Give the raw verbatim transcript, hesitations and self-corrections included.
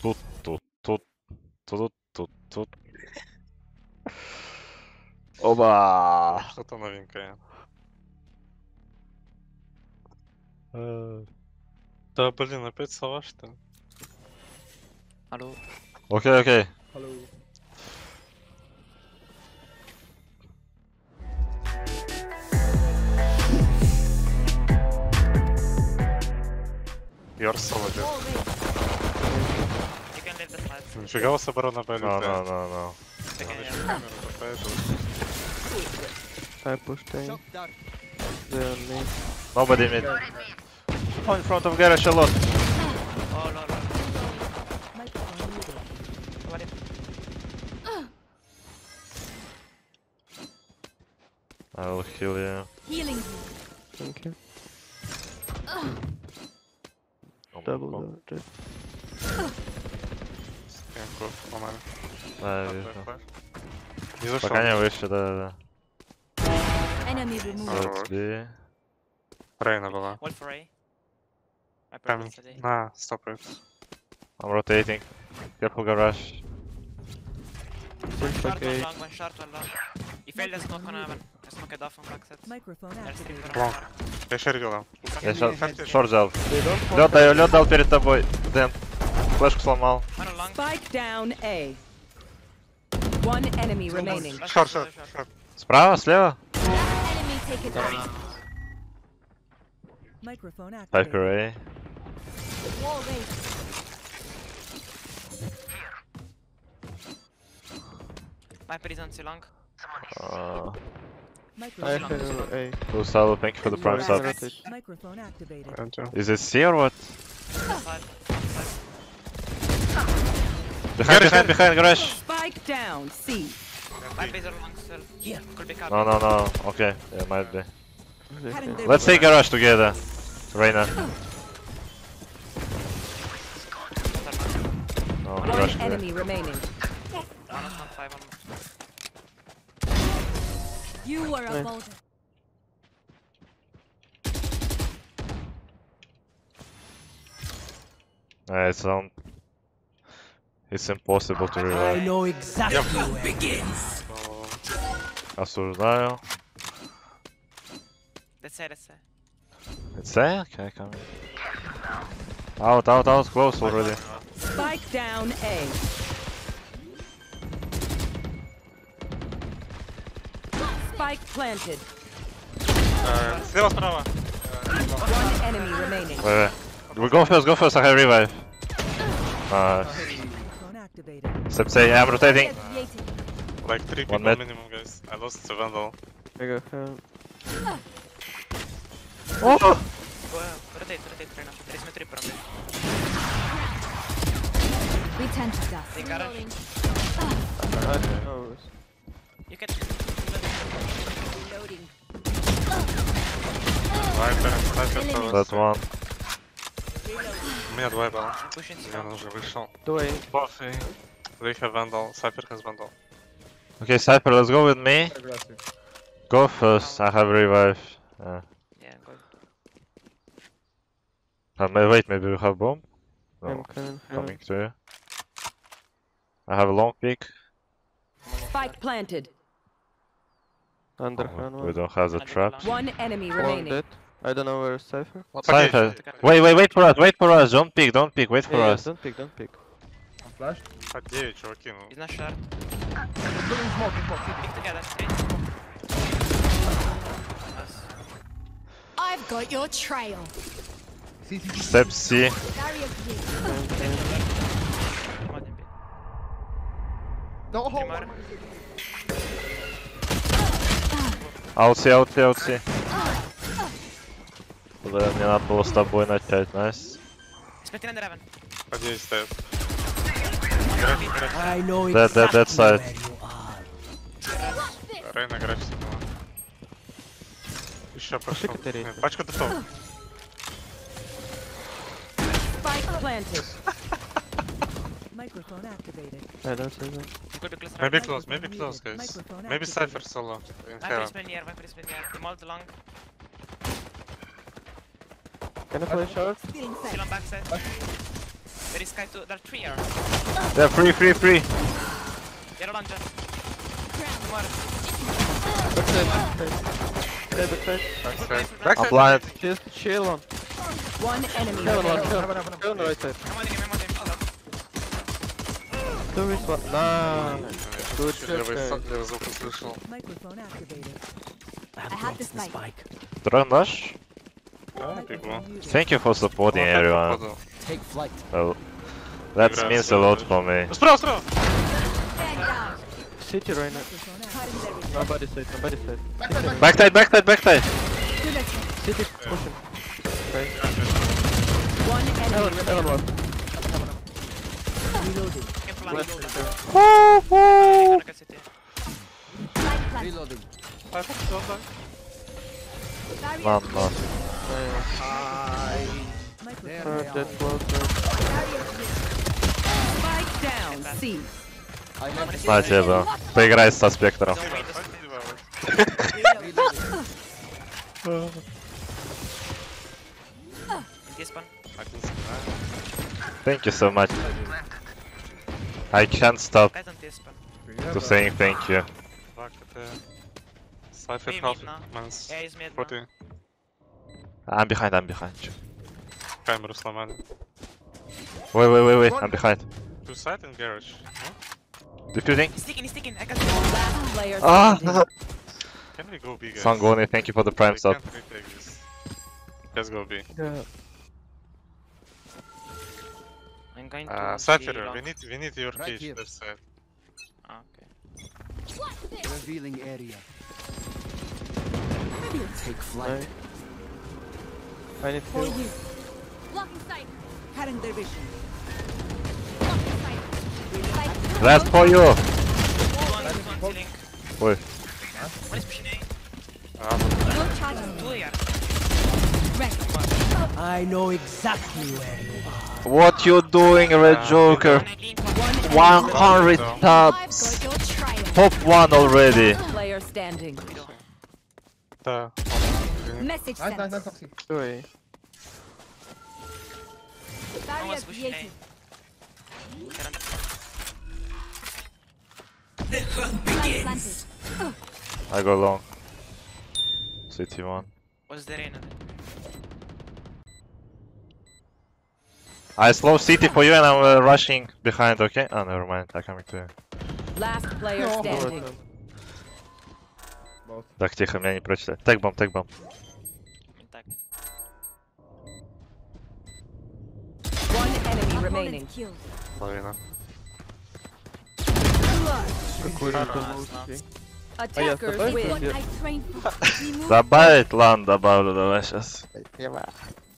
Tut, tut, tut, tut, tut, tut. Oba! Co to nowinka je? Да блин, опять сова что? Алло. Окей, окей. Алло. You're solid. You can leave the side. Нифига вас оборона Б. No, no, no, no. I pushed A. Nobody mid. Oh, in front of garage a lot. Oh, no, no. I will heal you. Healing you. Thank you. Double damage. Да, я вижу. Не зашел. Пока не выше, да, да. Рейна была. Там на стопы. I'm rotating. Careful garage. One shot, one long, one shot, one long. If I let's knock on heaven, let's knock it off on back set. Long. Я шер делал. Я шор взял. Лед даю, лед дал перед тобой. Дэн. Флешку сломал. Шор, шор, шор. Справа, слева? Cypher A. My prison too long. Uh, Cypher A. Blue Salo, thank you for the prime sub. Is it C or what? Behind, behind, behind, garage. Spike down, C. No, no, no. Okay, yeah, might be. Let's take garage together, Reyna. No, garage together. One enemy remaining. You are a boulder. It's on. It's impossible to revive. I know exactly who begins. Осуждаю. That's it, that's it. It's there? Okay, come in. Out, out, out, close already. Spike down A. Spike planted. Uh, zero справа. One enemy remaining. Wait, wait. We go first, go first, I have revive. Nice. Step say, I'm rotating. Like three people minimum, guys. I lost the vandal. I go home. Oh! Rotate, rotate, right now. There is no trip from me. We tend to die. They got it. You can. Reloading. That's one. У меня два балла. Он уже вышел. They have vandal. Cypher has vandal. Okay, Cypher, let's go with me. Go first. I have revive. Yeah. Yeah, go. Uh, wait, maybe we have bomb. No. I'm coming, coming to you. I have a long peek. Spike planted. Under oh, we don't have the traps. One enemy remaining. I don't know where Cypher. Cypher. Wait, wait, wait for us, wait for us. Don't pick, don't pick, wait for yeah, us. Yeah, don't pick, don't pick. I'm flashed. At nine, чуваки, ну. He's not shot. He's doing smoke, smoke. Pick together, straight smoke. I've got your trail. Step C. Don't hold on. I'll see, I'll see, I'll see. Куда мне надо было с тобой начать, Настя? Смотри на Древен. Один стоит. Дэд, дэд, дэд сайд. Рейна грач сигнала. Еще пошел. Пачку дефол. Maybe close, maybe close, guys. Maybe Cypher solo. Can I play short? Still on backside. There is guy two, there are three here. They're free, free, free. They're launcher. Backside. Backside. I'm blind. Just chill on. One enemy. Chill on, chill on the right side. I'm on him, I'm on him. Two is what? Nah. Good shit. Microphone activated. I have this spike. Drone dash? People. Thank you for supporting everyone. Take flight. Oh, that Congrats, means a lot for me. City right now. Nobody said, nobody said. Backside, backside, backside. City pushing. Okay. One enemy. Reloading. Mamma. Hi. That was Spike down, C. На тебя. Поиграй со спектром. Thank you so much. I can't stop to saying thank you. Cypher half minus forty. I'm behind, I'm behind. Камеру сломали. Wait, wait, wait, wait, I'm behind. Two side and garage. Defusing. He's sticking, he's sticking. I got one. Ah, no. Can we go B, guys? Sangone, thank you for the prime sub. Let's go B. Yeah. I'm going to. Uh, Cypher, we need, we need your right cage left side. Ah, okay. Revealing area. Take flight. I need to. Blocking sight. Current their vision. Blocking sight. Last for you. Ой. What is pushing? I know exactly where you are. What you doing, Red Joker? one hundred tabs. Top one already. Player standing. Uh, Message sent. No, no, no, no. I go long. City one. What's the arena? I slow city for you and I'm uh, rushing behind, okay? Oh, never mind. I'm coming to you. Last player standing. Так, тихо, меня не прочитали. Тек бомб, тек бомб. Половина. Какой же это лучший? А я с тобой? Добавить лан добавлю, давай сейчас.